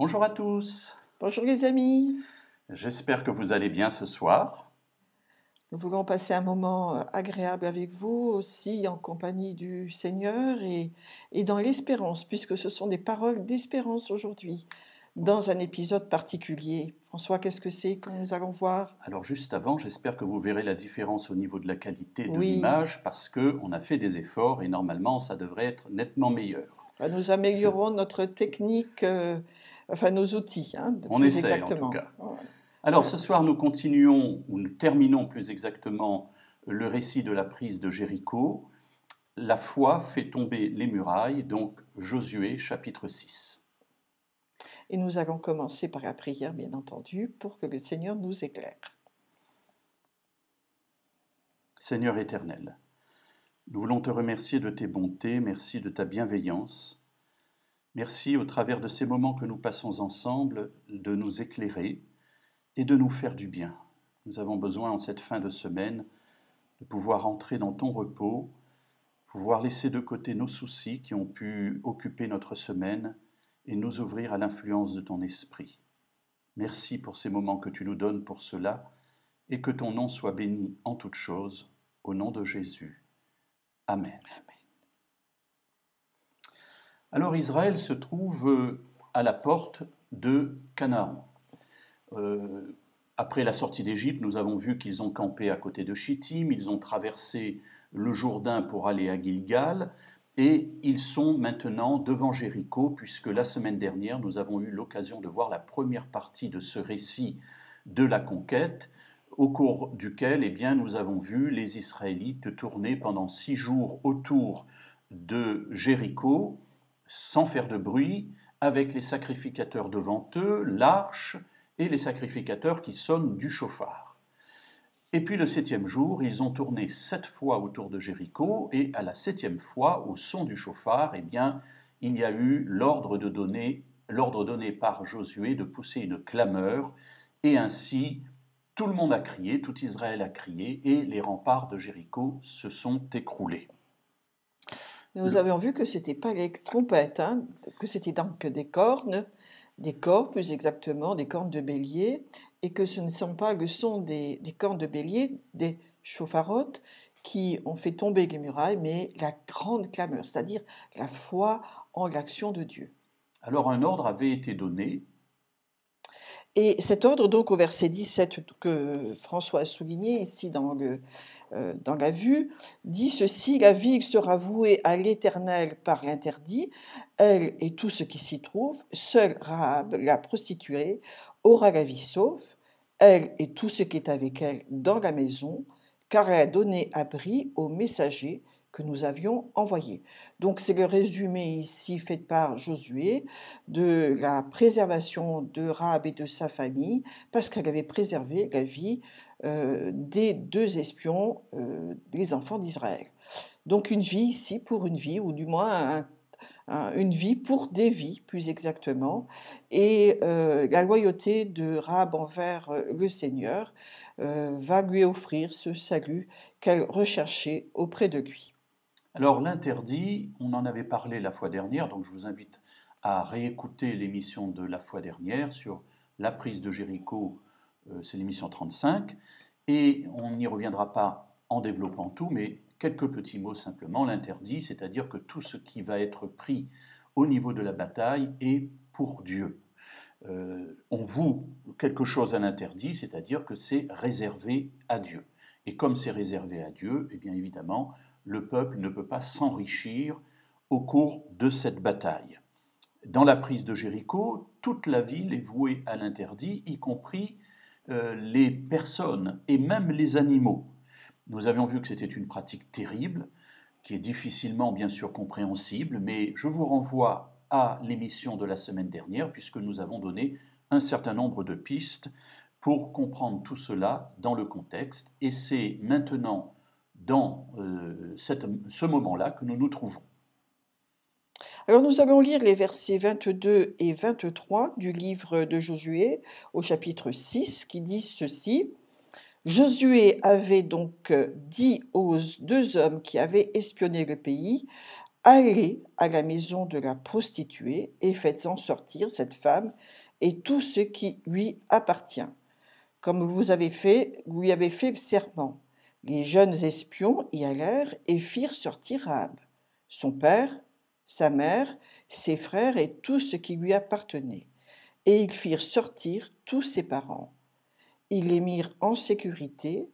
Bonjour à tous. Bonjour les amis. J'espère que vous allez bien ce soir. Nous voulons passer un moment agréable avec vous aussi en compagnie du Seigneur et dans l'espérance, puisque ce sont des paroles d'espérance aujourd'hui, dans un épisode particulier. François, qu'est-ce que c'est que nous allons voir? Alors juste avant, j'espère que vous verrez la différence au niveau de la qualité de l'image, parce qu'on a fait des efforts et normalement ça devrait être nettement meilleur. Nous améliorons notre technique, enfin nos outils. Hein, on essaie exactement. En tout cas. Ouais. Alors ce soir, nous continuons, ou nous terminons plus exactement, le récit de la prise de Jéricho. La foi fait tomber les murailles, donc Josué chapitre 6. Et nous allons commencer par la prière, bien entendu, pour que le Seigneur nous éclaire. Seigneur éternel, nous voulons te remercier de tes bontés, merci de ta bienveillance. Merci au travers de ces moments que nous passons ensemble de nous éclairer et de nous faire du bien. Nous avons besoin en cette fin de semaine de pouvoir entrer dans ton repos, pouvoir laisser de côté nos soucis qui ont pu occuper notre semaine et nous ouvrir à l'influence de ton esprit. Merci pour ces moments que tu nous donnes pour cela et que ton nom soit béni en toutes choses, au nom de Jésus. Amen. Alors Israël se trouve à la porte de Canaan. Après la sortie d'Égypte, nous avons vu qu'ils ont campé à côté de Chittim, ils ont traversé le Jourdain pour aller à Gilgal, et ils sont maintenant devant Jéricho, puisque la semaine dernière, nous avons eu l'occasion de voir la première partie de ce récit de la conquête, au cours duquel nous avons vu les Israélites tourner pendant 6 jours autour de Jéricho, sans faire de bruit, avec les sacrificateurs devant eux, l'arche et les sacrificateurs qui sonnent du chofar. Et puis le 7e jour, ils ont tourné 7 fois autour de Jéricho, et à la 7e fois, au son du chofar, il y a eu l'ordre donné par Josué de pousser une clameur, et ainsi tout le monde a crié, tout Israël a crié, et les remparts de Jéricho se sont écroulés. Nous avions vu que ce n'était pas les trompettes, hein, que c'était donc des cornes, plus exactement, des cornes de bélier, et que ce ne sont pas le son des cornes de bélier, des shofarot, qui ont fait tomber les murailles, mais la grande clameur, c'est-à-dire la foi en l'action de Dieu. Alors un ordre avait été donné. Et cet ordre, donc, au verset 17, que François a souligné ici dans la vue, dit ceci, « La ville sera vouée à l'Éternel par l'interdit, elle et tout ce qui s'y trouve, seule Rahab, la prostituée, aura la vie sauve, elle et tout ce qui est avec elle dans la maison, car elle a donné abri aux messagers que nous avions envoyés. » Donc c'est le résumé ici fait par Josué de la préservation de Rahab et de sa famille, parce qu'elle avait préservé la vie des 2 espions, des enfants d'Israël. Donc une vie ici pour une vie, ou du moins une vie pour des vies plus exactement, et la loyauté de Rahab envers le Seigneur va lui offrir ce salut qu'elle recherchait auprès de lui. Alors l'interdit, on en avait parlé la fois dernière, donc je vous invite à réécouter l'émission de la fois dernière sur la prise de Jéricho, c'est l'émission 35, et on n'y reviendra pas en développant tout, mais quelques petits mots simplement. L'interdit, c'est-à-dire que tout ce qui va être pris au niveau de la bataille est pour Dieu. On voue quelque chose à l'interdit, c'est-à-dire que c'est réservé à Dieu. Et comme c'est réservé à Dieu, et bien évidemment, le peuple ne peut pas s'enrichir au cours de cette bataille. Dans la prise de Jéricho, toute la ville est vouée à l'interdit, y compris les personnes et même les animaux. Nous avions vu que c'était une pratique terrible, qui est difficilement bien sûr compréhensible, mais je vous renvoie à l'émission de la semaine dernière, puisque nous avons donné un certain nombre de pistes pour comprendre tout cela dans le contexte, et c'est maintenant dans ce moment-là que nous nous trouvons. Alors nous allons lire les versets 22 et 23 du livre de Josué au chapitre 6 qui dit ceci. « Josué avait donc dit aux 2 hommes qui avaient espionné le pays, « Allez à la maison de la prostituée et faites-en sortir cette femme et tout ce qui lui appartient, comme lui avez fait le serment. » Les jeunes espions y allèrent et firent sortir Rahab, son père, sa mère, ses frères et tout ce qui lui appartenait. Et ils firent sortir tous ses parents. Ils les mirent en sécurité,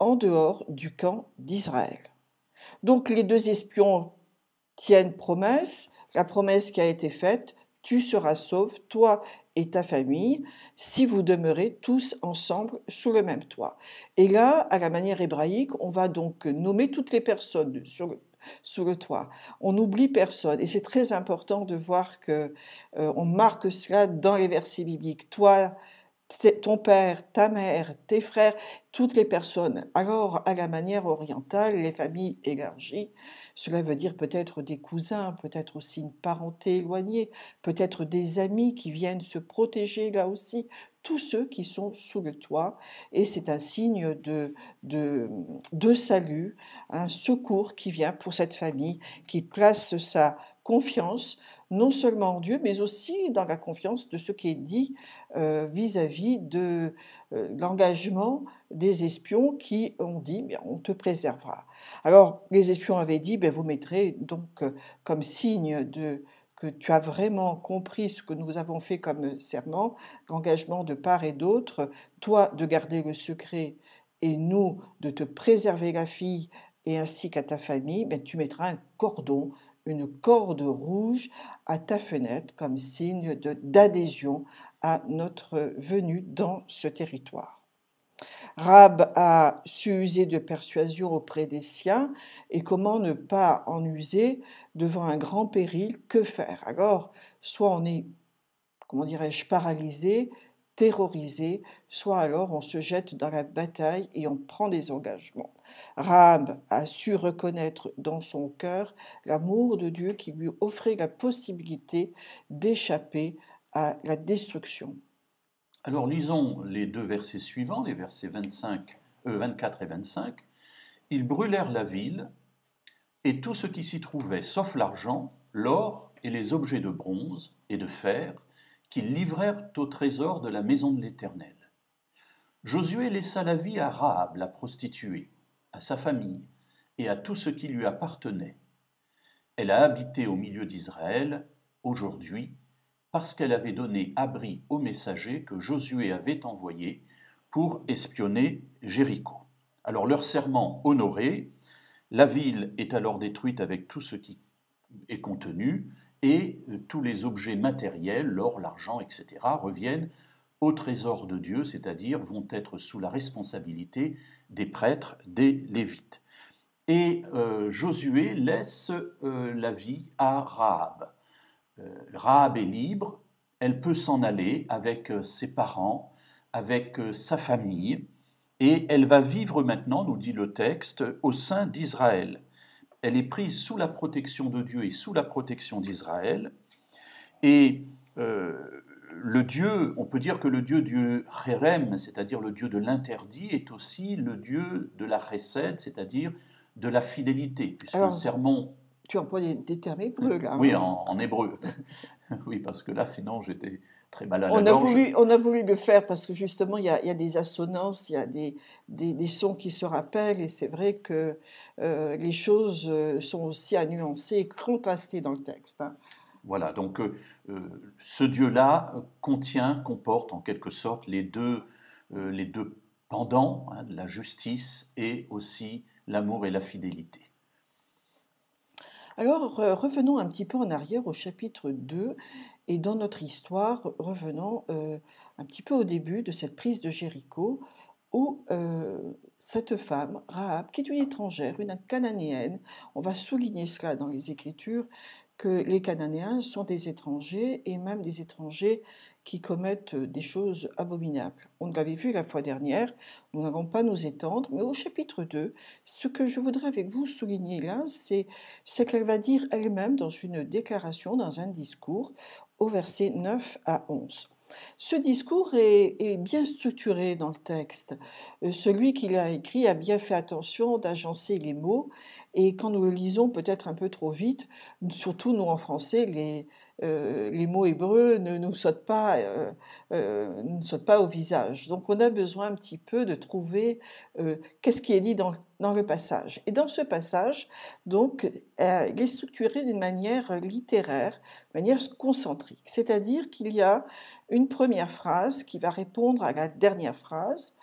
en dehors du camp d'Israël. Donc les deux espions tiennent promesse, la promesse qui a été faite, tu seras sauf, toi et ta famille, si vous demeurez tous ensemble sous le même toit. Et là, à la manière hébraïque, on va donc nommer toutes les personnes sous le toit. On n'oublie personne, et c'est très important de voir que on marque cela dans les versets bibliques. Toi, ton père, ta mère, tes frères, toutes les personnes. Alors, à la manière orientale, les familles élargies, cela veut dire peut-être des cousins, peut-être aussi une parenté éloignée, peut-être des amis qui viennent se protéger là aussi, tous ceux qui sont sous le toit. Et c'est un signe de salut, un secours qui vient pour cette famille, qui place sa confiance non seulement en Dieu, mais aussi dans la confiance de ce qui est dit vis-à-vis de l'engagement des espions qui ont dit bien, on te préservera. Alors les espions avaient dit bien, vous mettrez donc comme signe de que tu as vraiment compris ce que nous avons fait comme serment, l'engagement de part et d'autre, toi de garder le secret et nous de te préserver la fille et ainsi qu'à ta famille, bien, tu mettras un cordon, une corde rouge à ta fenêtre comme signe d'adhésion à notre venue dans ce territoire. Rahab a su user de persuasion auprès des siens, et comment ne pas en user devant un grand péril, que faire? Alors, soit on est, comment dirais-je, paralysé, terrorisé, soit alors on se jette dans la bataille et on prend des engagements. Rahab a su reconnaître dans son cœur l'amour de Dieu qui lui offrait la possibilité d'échapper à la destruction. Alors lisons les deux versets suivants, les versets 24 et 25. « Ils brûlèrent la ville et tout ce qui s'y trouvait, sauf l'argent, l'or et les objets de bronze et de fer, qu'ils livrèrent au trésor de la maison de l'Éternel. Josué laissa la vie à Rahab, la prostituée, à sa famille et à tout ce qui lui appartenait. Elle a habité au milieu d'Israël, aujourd'hui, parce qu'elle avait donné abri aux messagers que Josué avait envoyés pour espionner Jéricho. Alors leur serment honoré, la ville est alors détruite avec tout ce qui est contenu, et tous les objets matériels, l'or, l'argent, etc., reviennent au trésor de Dieu, c'est-à-dire vont être sous la responsabilité des prêtres, des Lévites. Et Josué laisse la vie à Rahab. Rahab est libre, elle peut s'en aller avec ses parents, avec sa famille, et elle va vivre maintenant, nous dit le texte, au sein d'Israël. Elle est prise sous la protection de Dieu et sous la protection d'Israël. Et le Dieu, on peut dire que le Dieu du Hérem, c'est-à-dire le Dieu de l'interdit, est aussi le Dieu de la Chesed, c'est-à-dire de la fidélité, puisque le sermon... Tu emploies des termes hébreux, là. Oui, en hébreu. Oui, parce que là, sinon, j'étais très mal à la gorge. On a voulu le faire parce que, justement, il y a des assonances, il y a des sons qui se rappellent, et c'est vrai que les choses sont aussi à nuancer et contrastées dans le texte. Hein. Voilà, donc ce Dieu-là contient, comporte, en quelque sorte, les deux pendants, hein, la justice et aussi l'amour et la fidélité. Alors, revenons un petit peu en arrière au chapitre 2, et dans notre histoire, revenons un petit peu au début de cette prise de Jéricho, où cette femme, Rahab, qui est une étrangère, une Cananéenne, on va souligner cela dans les Écritures, que les Cananéens sont des étrangers, et même des étrangers qui commettent des choses abominables. On l'avait vu la fois dernière, nous n'allons pas nous étendre, mais au chapitre 2, ce que je voudrais avec vous souligner là, c'est ce qu'elle va dire elle-même dans une déclaration, dans un discours, au verset 9 à 11. Ce discours est bien structuré dans le texte. Celui qui l'a écrit a bien fait attention d'agencer les mots, et quand nous le lisons peut-être un peu trop vite, surtout nous en français, les mots hébreux ne nous sautent pas au visage. Donc on a besoin un petit peu de trouver qu'est-ce qui est dit dans le passage. Et dans ce passage, donc, il est structuré d'une manière littéraire, de manière concentrique, c'est-à-dire qu'il y a une première phrase qui va répondre à la dernière phrase,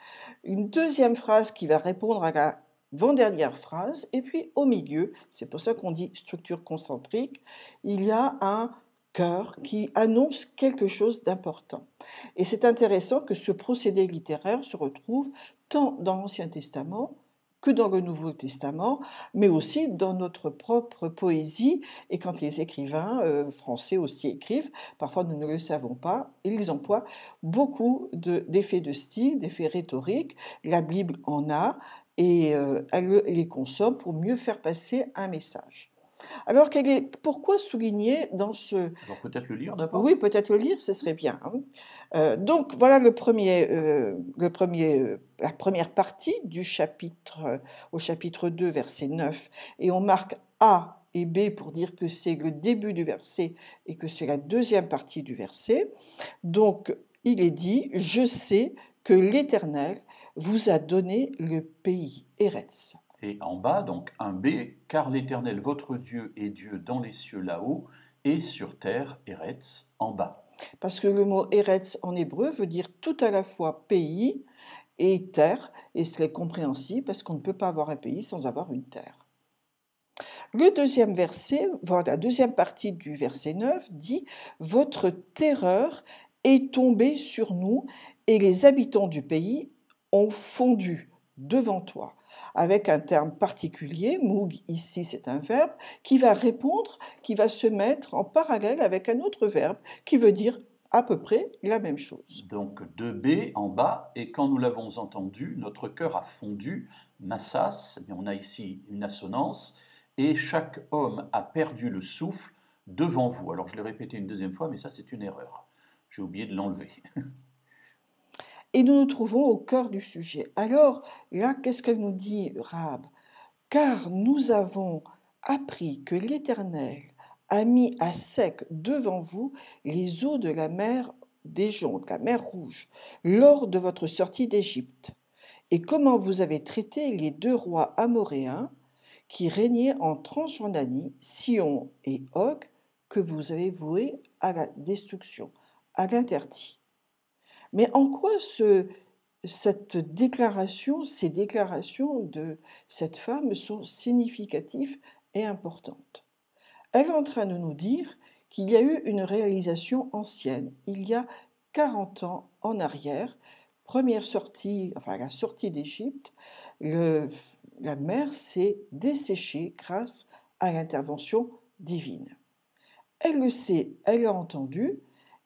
une deuxième phrase qui va répondre à la avant-dernière phrase, et puis au milieu, c'est pour ça qu'on dit structure concentrique, il y a un cœur qui annonce quelque chose d'important. Et c'est intéressant que ce procédé littéraire se retrouve tant dans l'Ancien Testament que dans le Nouveau Testament, mais aussi dans notre propre poésie. Et quand les écrivains français aussi écrivent, parfois nous ne le savons pas, ils emploient beaucoup d'effets de style, d'effets rhétoriques. La Bible en a, et elle les consomme pour mieux faire passer un message. Alors, pourquoi souligner dans ce... Alors peut-être le lire d'abord. Oui, peut-être le lire, ce serait bien. Donc voilà la première partie du chapitre, au chapitre 2, verset 9. Et on marque A et B pour dire que c'est le début du verset et que c'est la deuxième partie du verset. Donc il est dit « Je sais que l'Éternel vous a donné le pays Éretz ». Et en bas, donc un B, car l'Éternel, votre Dieu, est Dieu dans les cieux là-haut, et sur terre, Eretz, en bas. Parce que le mot Eretz en hébreu veut dire tout à la fois pays et terre, et cela est compréhensible parce qu'on ne peut pas avoir un pays sans avoir une terre. Le deuxième verset, la deuxième partie du verset 9 dit « Votre terreur est tombée sur nous, et les habitants du pays ont fondu devant toi », avec un terme particulier, moug, ici c'est un verbe, qui va répondre, qui va se mettre en parallèle avec un autre verbe qui veut dire à peu près la même chose. Donc 2B en bas, et quand nous l'avons entendu, notre cœur a fondu, massas, mais on a ici une assonance, et chaque homme a perdu le souffle devant vous. Alors je l'ai répété une deuxième fois, mais ça c'est une erreur, j'ai oublié de l'enlever. Et nous nous trouvons au cœur du sujet. Alors, là, qu'est-ce qu'elle nous dit, Rahab? « Car nous avons appris que l'Éternel a mis à sec devant vous les eaux de la mer des joncs, la mer Rouge, lors de votre sortie d'Égypte, et comment vous avez traité les deux rois amoréens qui régnaient en Transjordanie, Sion et Og, que vous avez voués à la destruction, à l'interdit. » Mais en quoi ces déclarations de cette femme sont significatives et importantes? Elle est en train de nous dire qu'il y a eu une réalisation ancienne, il y a 40 ans en arrière, la sortie d'Égypte, la mer s'est desséchée grâce à l'intervention divine. Elle le sait, elle l'a entendu,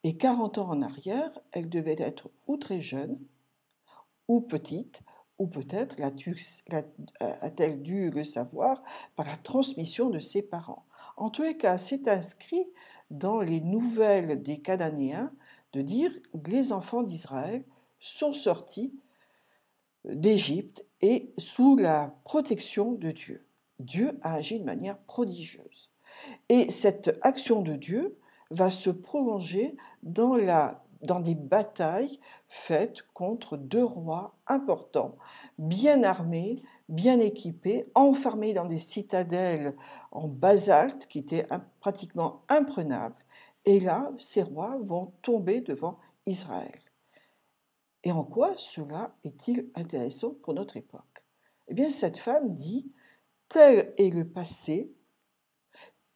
et 40 ans en arrière, elle devait être ou très jeune, ou petite, ou peut-être a-t-elle dû le savoir par la transmission de ses parents. En tous les cas, c'est inscrit dans les nouvelles des Cananéens de dire que les enfants d'Israël sont sortis d'Égypte et sous la protection de Dieu. Dieu a agi de manière prodigieuse. Et cette action de Dieu va se prolonger dans des batailles faites contre deux rois importants, bien armés, bien équipés, enfermés dans des citadelles en basalte qui étaient pratiquement imprenables. Et là, ces rois vont tomber devant Israël. Et en quoi cela est-il intéressant pour notre époque? Eh bien, cette femme dit « Tel est le passé,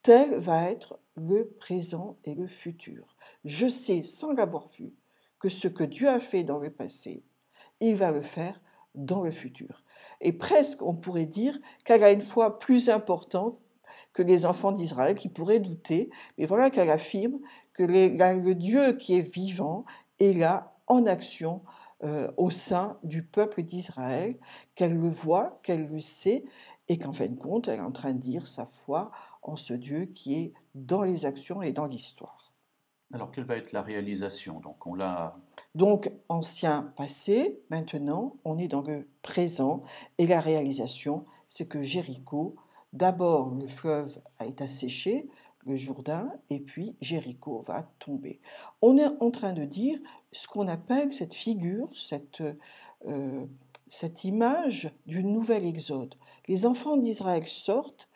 tel va être le présent et le futur. Je sais, sans l'avoir vu, que ce que Dieu a fait dans le passé, il va le faire dans le futur. » Et presque, on pourrait dire qu'elle a une foi plus importante que les enfants d'Israël qui pourraient douter, mais voilà qu'elle affirme que le Dieu qui est vivant est là, en action, au sein du peuple d'Israël, qu'elle le voit, qu'elle le sait, et qu'en fin de compte, elle est en train de dire sa foi en ce Dieu qui est dans les actions et dans l'histoire. Alors, quelle va être la réalisation? Donc, on l'a... Donc, ancien, passé, maintenant, on est dans le présent. Et la réalisation, c'est que Jéricho, d'abord, le fleuve est asséché, le Jourdain, et puis Jéricho va tomber. On est en train de dire ce qu'on appelle cette figure, cette image du nouvel exode. Les enfants d'Israël sortent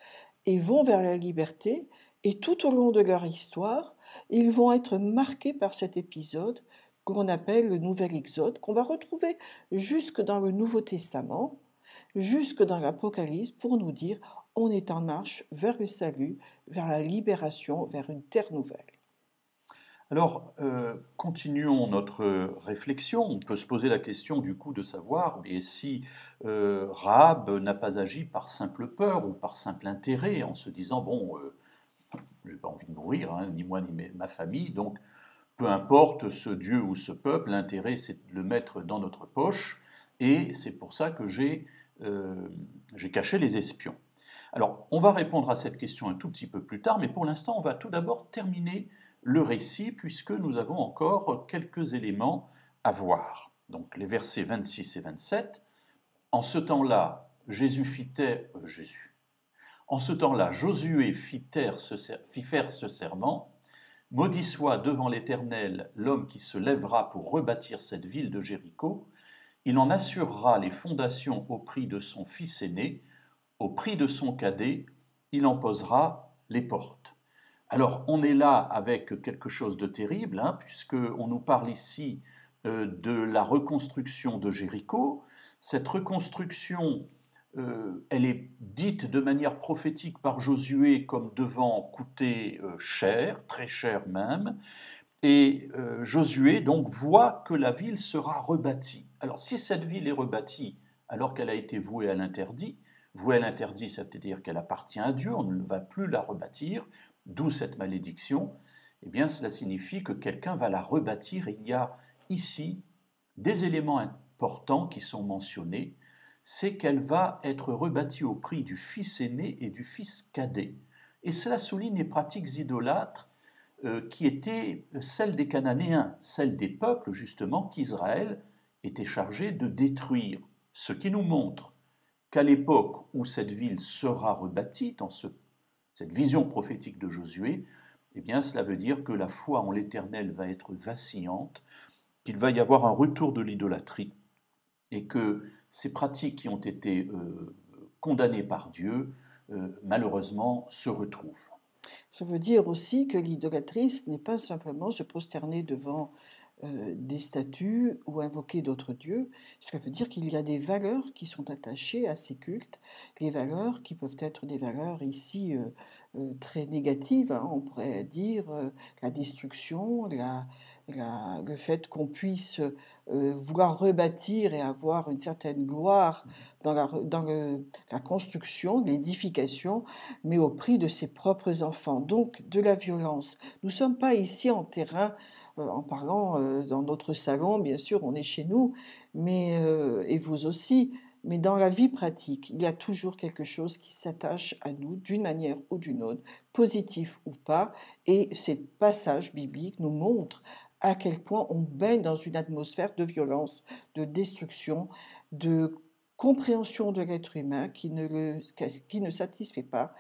et vont vers la liberté, et tout au long de leur histoire, ils vont être marqués par cet épisode qu'on appelle le Nouvel Exode, qu'on va retrouver jusque dans le Nouveau Testament, jusque dans l'Apocalypse, pour nous dire on est en marche vers le salut, vers la libération, vers une terre nouvelle. Alors, continuons notre réflexion. On peut se poser la question du coup de savoir mais si Rahab n'a pas agi par simple peur ou par simple intérêt, en se disant « bon, j'ai pas envie de mourir, hein, ni moi ni ma famille, donc peu importe ce Dieu ou ce peuple, l'intérêt c'est de le mettre dans notre poche, et c'est pour ça que j'ai caché les espions ». Alors, on va répondre à cette question un tout petit peu plus tard, mais pour l'instant, on va tout d'abord terminer le récit, puisque nous avons encore quelques éléments à voir. Donc, les versets 26 et 27. En ce temps-là, Josué fit faire ce serment. Maudit soit devant l'Éternel l'homme qui se lèvera pour rebâtir cette ville de Jéricho. Il en assurera les fondations au prix de son fils aîné, au prix de son cadet, il en posera les portes. Alors, on est là avec quelque chose de terrible, hein, puisqu'on nous parle ici de la reconstruction de Jéricho. Cette reconstruction, elle est dite de manière prophétique par Josué comme devant coûter cher, très cher même. Et Josué, donc, voit que la ville sera rebâtie. Alors, si cette ville est rebâtie alors qu'elle a été vouée à l'interdit, vouée à l'interdit, ça veut dire qu'elle appartient à Dieu, on ne va plus la rebâtir, d'où cette malédiction, eh bien cela signifie que quelqu'un va la rebâtir. Il y a ici des éléments importants qui sont mentionnés, c'est qu'elle va être rebâtie au prix du fils aîné et du fils cadet. Et cela souligne les pratiques idolâtres qui étaient celles des Cananéens, celles des peuples justement qu'Israël était chargé de détruire, ce qui nous montre qu'à l'époque où cette ville sera rebâtie, dans cette vision prophétique de Josué, eh bien cela veut dire que la foi en l'Éternel va être vacillante, qu'il va y avoir un retour de l'idolâtrie, et que ces pratiques qui ont été condamnées par Dieu, malheureusement, se retrouvent. Ça veut dire aussi que l'idolâtrie n'est pas simplement se prosterner devant des statues ou invoquer d'autres dieux, cela veut dire qu'il y a des valeurs qui sont attachées à ces cultes, les valeurs qui peuvent être des valeurs ici très négatives, hein, on pourrait dire la destruction, le fait qu'on puisse vouloir rebâtir et avoir une certaine gloire dans la construction, l'édification, mais au prix de ses propres enfants, donc de la violence. Nous ne sommes pas ici en terrain, en parlant dans notre salon, bien sûr, on est chez nous, mais, et vous aussi, mais dans la vie pratique, il y a toujours quelque chose qui s'attache à nous d'une manière ou d'une autre, positif ou pas, et ces passages bibliques nous montrent à quel point on baigne dans une atmosphère de violence, de destruction, de compréhension de l'être humain qui ne satisfait pas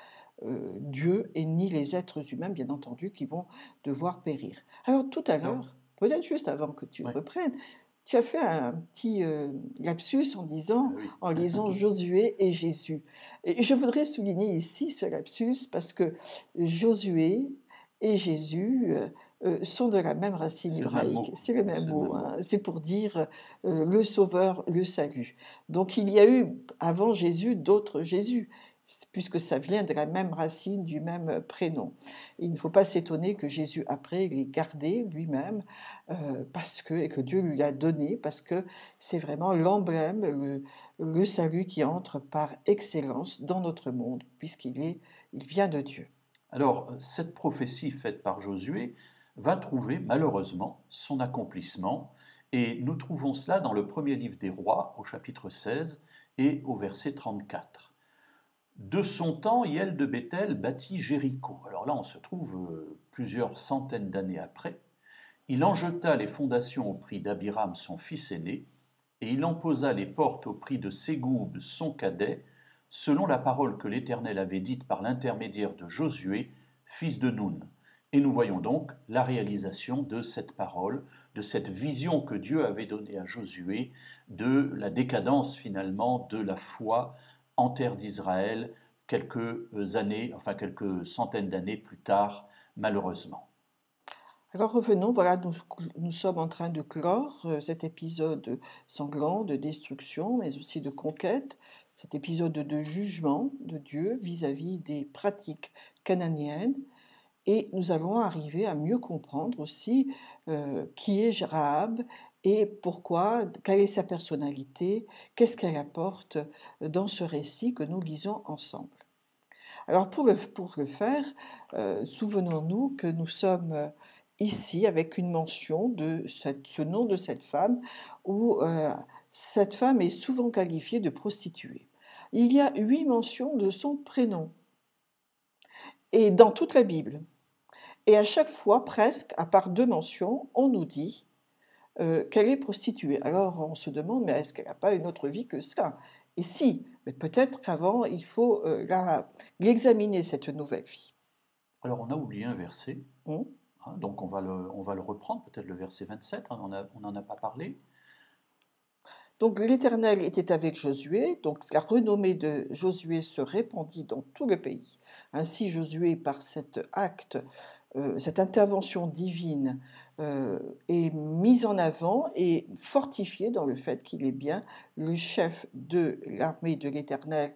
Dieu et ni les êtres humains, bien entendu, qui vont devoir périr. Alors tout à l'heure, peut-être juste avant que tu reprennes, tu as fait un petit lapsus en disant, en lisant Josué et Jésus. Et je voudrais souligner ici ce lapsus parce que Josué et Jésus sont de la même racine hébraïque. C'est le même mot. Hein. C'est pour dire le sauveur, le salut. Donc il y a eu avant Jésus d'autres Jésus, puisque ça vient de la même racine, du même prénom. Il ne faut pas s'étonner que Jésus, après, l'ait gardé lui-même, et que Dieu lui l'a donné, parce que c'est vraiment l'emblème, le salut qui entre par excellence dans notre monde, puisqu'il vient de Dieu. Alors, cette prophétie faite par Josué va trouver, malheureusement, son accomplissement, et nous trouvons cela dans le premier livre des Rois, au chapitre 16, et au verset 34. De son temps, Hiel de Béthel bâtit Jéricho. Alors là, on se trouve plusieurs centaines d'années après. Il en jeta les fondations au prix d'Abiram, son fils aîné, et il en posa les portes au prix de Ségoub, son cadet, selon la parole que l'Éternel avait dite par l'intermédiaire de Josué, fils de Noun. Et nous voyons donc la réalisation de cette parole, de cette vision que Dieu avait donnée à Josué, de la décadence finalement de la foi en terre d'Israël quelques années, enfin quelques centaines d'années plus tard, malheureusement. Alors revenons, voilà, nous sommes en train de clore cet épisode sanglant de destruction, mais aussi de conquête, cet épisode de jugement de Dieu vis-à-vis des pratiques cananéennes. Et nous allons arriver à mieux comprendre aussi qui est Rahab et pourquoi, quelle est sa personnalité, qu'est-ce qu'elle apporte dans ce récit que nous lisons ensemble. Alors pour le faire, souvenons-nous que nous sommes ici avec une mention de ce nom de cette femme où cette femme est souvent qualifiée de prostituée. Il y a 8 mentions de son prénom et dans toute la Bible. Et à chaque fois, presque, à part 2 mentions, on nous dit qu'elle est prostituée. Alors on se demande, mais est-ce qu'elle n'a pas une autre vie que ça? Et si, mais peut-être qu'avant, il faut l'examiner, cette nouvelle vie. Alors on a oublié un verset, hein, donc on va le reprendre, peut-être le verset 27, hein, on n'en a pas parlé. Donc l'Éternel était avec Josué, donc la renommée de Josué se répandit dans tout le pays. Ainsi Josué, par cet acte, cette intervention divine est mise en avant et fortifiée dans le fait qu'il est bien le chef de l'armée de l'Éternel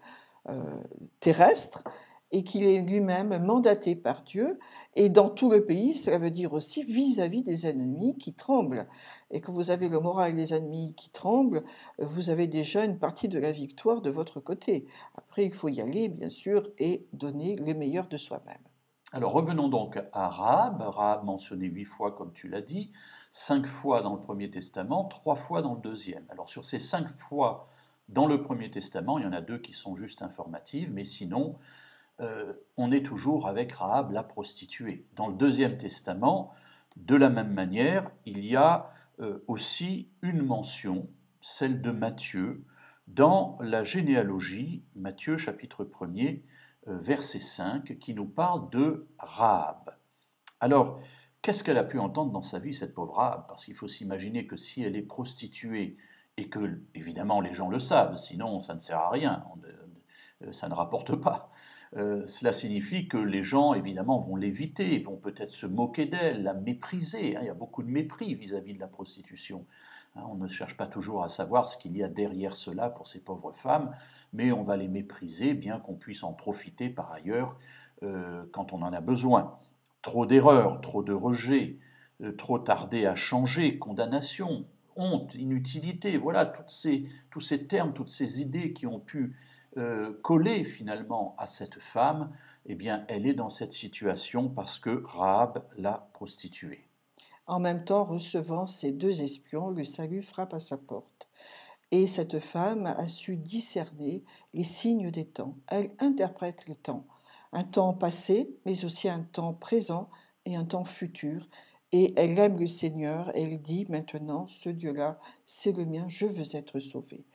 terrestre et qu'il est lui-même mandaté par Dieu. Et dans tout le pays, cela veut dire aussi vis-à-vis des ennemis qui tremblent. Et quand vous avez le moral des ennemis qui tremblent, vous avez déjà une partie de la victoire de votre côté. Après, il faut y aller, bien sûr, et donner le meilleur de soi-même. Alors revenons donc à Rahab, mentionné 8 fois comme tu l'as dit, 5 fois dans le Premier Testament, 3 fois dans le Deuxième. Alors sur ces 5 fois dans le Premier Testament, il y en a 2 qui sont juste informatives, mais sinon, on est toujours avec Rahab la prostituée. Dans le Deuxième Testament, de la même manière, il y a aussi une mention, celle de Matthieu, dans la généalogie, Matthieu chapitre 1er, verset 5, qui nous parle de Rahab. Alors, qu'est-ce qu'elle a pu entendre dans sa vie, cette pauvre Rahab? Parce qu'il faut s'imaginer que si elle est prostituée, et que, évidemment, les gens le savent, sinon ça ne sert à rien, ça ne rapporte pas. Cela signifie que les gens, évidemment, vont l'éviter, vont peut-être se moquer d'elle, la mépriser. Hein, il y a beaucoup de mépris vis-à-vis de la prostitution. Hein, on ne cherche pas toujours à savoir ce qu'il y a derrière cela pour ces pauvres femmes, mais on va les mépriser, bien qu'on puisse en profiter par ailleurs quand on en a besoin. Trop d'erreurs, trop de rejets, trop tardé à changer, condamnation, honte, inutilité, voilà, tous ces termes, toutes ces idées qui ont pu collée finalement à cette femme, eh bien, elle est dans cette situation parce que Rahab l'a prostituée. En même temps, recevant ces 2 espions, le salut frappe à sa porte. Et cette femme a su discerner les signes des temps. Elle interprète le temps. Un temps passé, mais aussi un temps présent et un temps futur. Et elle aime le Seigneur, elle dit maintenant, ce Dieu-là, c'est le mien, je veux être sauvée.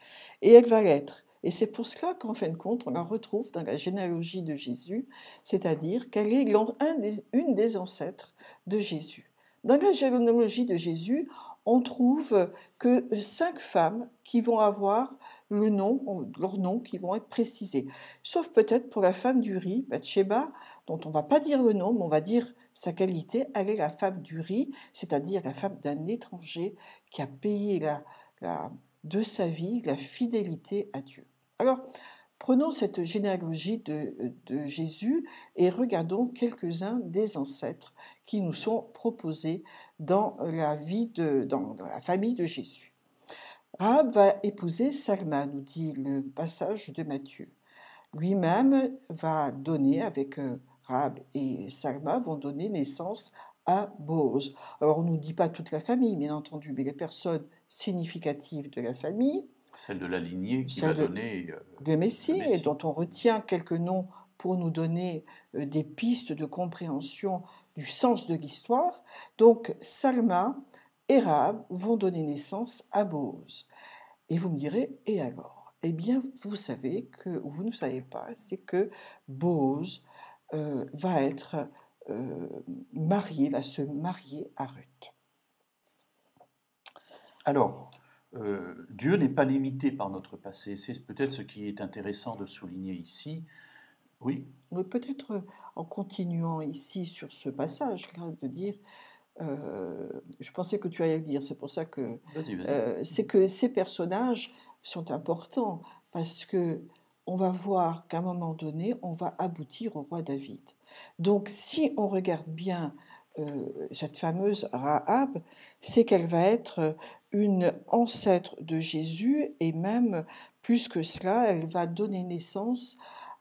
Et elle va l'être. Et c'est pour cela qu'en fin de compte, on la retrouve dans la généalogie de Jésus, c'est-à-dire qu'elle est une des ancêtres de Jésus. Dans la généalogie de Jésus, on trouve que 5 femmes qui vont avoir le nom, leur nom qui vont être précisés. Sauf peut-être pour la femme du riz, Bathsheba, dont on ne va pas dire le nom, mais on va dire sa qualité. Elle est la femme du riz, c'est-à-dire la femme d'un étranger qui a payé de sa vie la fidélité à Dieu. Alors, prenons cette généalogie de Jésus et regardons quelques-uns des ancêtres qui nous sont proposés dans la famille de Jésus. Rahab va épouser Salma, nous dit le passage de Matthieu. Lui-même va donner, avec Rahab et Salma, vont donner naissance à Boaz. Alors, on ne nous dit pas toute la famille, bien entendu, mais les personnes significatives de la famille. Celle de la lignée qui va donner le Messie, et dont on retient quelques noms pour nous donner des pistes de compréhension du sens de l'histoire. Donc Salma et Rahab vont donner naissance à Boaz. Et vous me direz, et alors? Eh bien, vous savez que, ou vous ne savez pas, c'est que Boaz va être marié, va se marier à Ruth. Alors, Dieu n'est pas limité par notre passé. C'est peut-être ce qui est intéressant de souligner ici. Oui. Peut-être en continuant ici sur ce passage, là, de dire, je pensais que tu allais le dire, c'est pour ça que, c'est que ces personnages sont importants, parce que on va voir qu'à un moment donné, on va aboutir au roi David. Donc, si on regarde bien cette fameuse Rahab, c'est qu'elle va être une ancêtre de Jésus, et même plus que cela, elle va donner naissance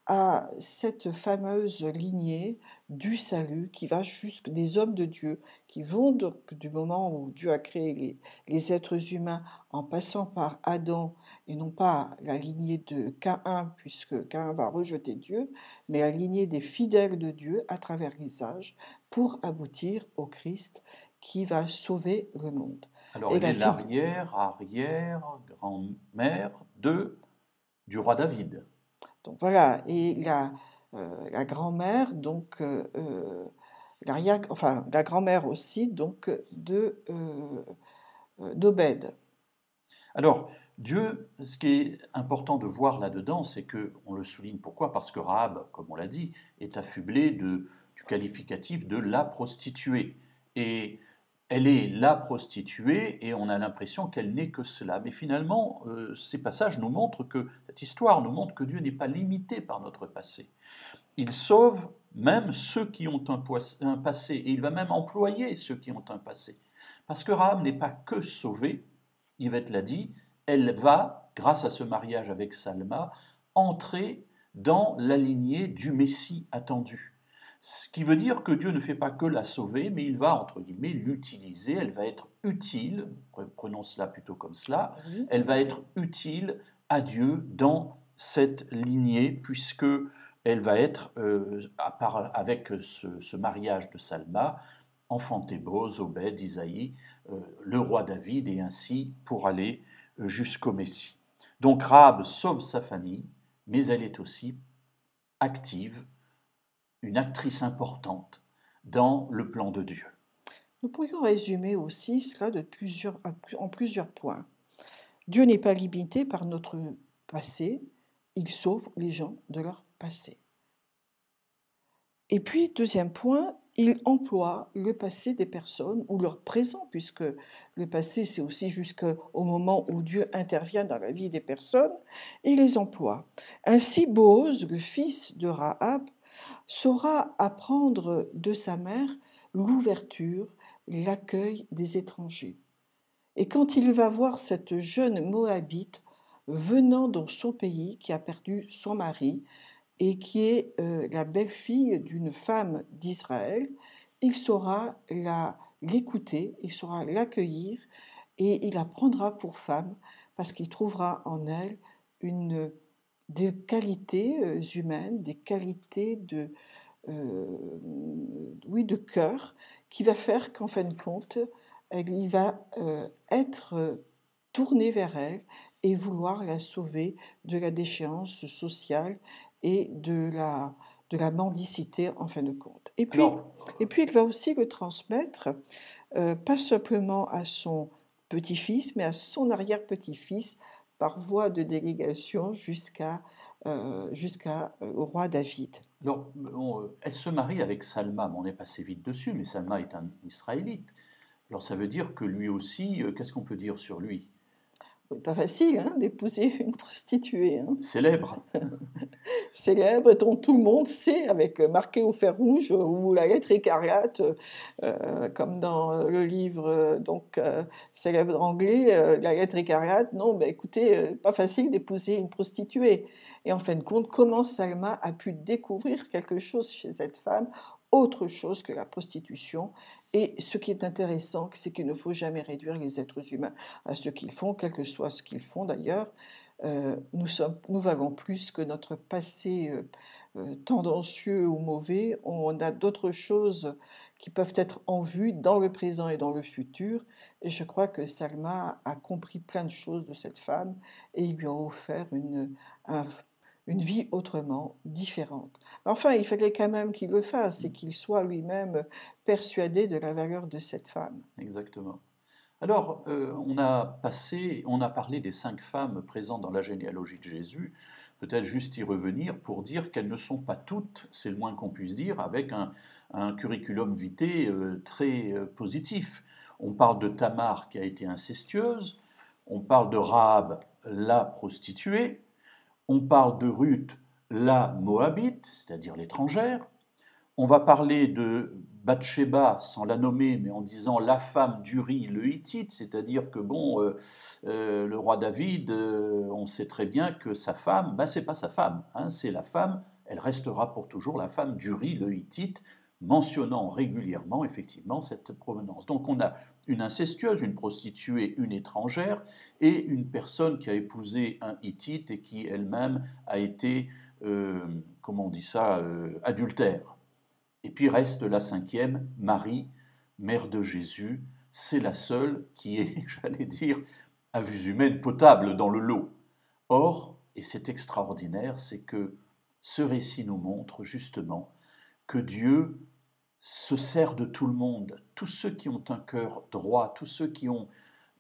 à cette fameuse lignée du salut qui va jusque des hommes de Dieu, qui vont donc du moment où Dieu a créé les êtres humains, en passant par Adam, et non pas la lignée de Caïn, puisque Caïn va rejeter Dieu, mais la lignée des fidèles de Dieu à travers les âges, pour aboutir au Christ qui va sauver le monde. Alors, elle est l'arrière-arrière-grand-mère du roi David. Donc voilà, et la grand-mère, donc la grand-mère aussi, donc d'Obed. Alors, Dieu, ce qui est important de voir là-dedans, c'est que, on le souligne, pourquoi? Parce que Rahab, comme on l'a dit, est affublée du qualificatif de la prostituée. Et elle est la prostituée, et on a l'impression qu'elle n'est que cela. Mais finalement, ces passages nous montrent que, cette histoire nous montre que Dieu n'est pas limité par notre passé. Il sauve même ceux qui ont un passé, et il va même employer ceux qui ont un passé. Parce que Rahab n'est pas que sauvée, Yvette l'a dit, elle va, grâce à ce mariage avec Salma, entrer dans la lignée du Messie attendu. Ce qui veut dire que Dieu ne fait pas que la sauver, mais il va, entre guillemets, l'utiliser, elle va être utile, prenons cela plutôt comme cela, elle va être utile à Dieu dans cette lignée, puisque elle va être, avec ce mariage de Salma, enfanté Boaz, Obed, Isaïe, le roi David, et ainsi pour aller jusqu'au Messie. Donc Rahab sauve sa famille, mais elle est aussi active, une actrice importante dans le plan de Dieu. Nous pourrions résumer aussi cela en plusieurs points. Dieu n'est pas limité par notre passé, il sauve les gens de leur passé. Et puis, deuxième point, il emploie le passé des personnes, ou leur présent, puisque le passé, c'est aussi jusqu'au moment où Dieu intervient dans la vie des personnes, et les emploie. Ainsi, Boaz, le fils de Rahab, saura apprendre de sa mère l'ouverture, l'accueil des étrangers. Et quand il va voir cette jeune Moabite venant dans son pays, qui a perdu son mari et qui est la belle-fille d'une femme d'Israël, il saura l'écouter, il saura l'accueillir, et il la prendra pour femme, parce qu'il trouvera en elle des qualités humaines, des qualités de cœur, qui va faire qu'en fin de compte, il va être tourné vers elle et vouloir la sauver de la déchéance sociale et de la mendicité, en fin de compte. Et puis il va aussi le transmettre, pas simplement à son petit-fils, mais à son arrière-petit-fils, par voie de délégation jusqu'au roi David. Alors, elle se marie avec Salma, mais on est passé vite dessus, mais Salma est un Israélite. Alors ça veut dire que lui aussi, qu'est-ce qu'on peut dire sur lui? Pas facile, hein, d'épouser une prostituée. Hein. Célèbre. Célèbre, dont tout le monde sait, avec marqué au fer rouge ou la lettre écarlate, comme dans le livre donc célèbre anglais, la lettre écarlate. Non, ben écoutez, pas facile d'épouser une prostituée. Et en fin de compte, comment Salma a pu découvrir quelque chose chez cette femme autre chose que la prostitution. Et ce qui est intéressant, c'est qu'il ne faut jamais réduire les êtres humains à ce qu'ils font, quel que soit ce qu'ils font d'ailleurs. Nous valons plus que notre passé tendancieux ou mauvais. On a d'autres choses qui peuvent être en vue dans le présent et dans le futur. Et je crois que Salma a compris plein de choses de cette femme et il lui a offert une vie autrement différente. Enfin, il fallait quand même qu'il le fasse et qu'il soit lui-même persuadé de la valeur de cette femme. Exactement. Alors, on a parlé des 5 femmes présentes dans la généalogie de Jésus, peut-être juste y revenir pour dire qu'elles ne sont pas toutes, c'est le moins qu'on puisse dire, avec un curriculum vitae très positif. On parle de Tamar qui a été incestueuse, on parle de Rahab, la prostituée, on parle de Ruth, la Moabite, c'est-à-dire l'étrangère, on va parler de Bathsheba, sans la nommer, mais en disant la femme d'Uri, le Hittite, c'est-à-dire que bon, le roi David, on sait très bien que sa femme, ben, c'est pas sa femme, hein, c'est la femme, elle restera pour toujours la femme d'Uri, le Hittite, mentionnant régulièrement effectivement cette provenance. Donc on a une incestueuse, une prostituée, une étrangère, et une personne qui a épousé un Hittite et qui elle-même a été, adultère. Et puis reste la 5e, Marie, mère de Jésus, c'est la seule qui est, j'allais dire, à vue humaine potable dans le lot. Or, et c'est extraordinaire, c'est que ce récit nous montre justement que Dieu se sert de tout le monde, tous ceux qui ont un cœur droit, tous ceux qui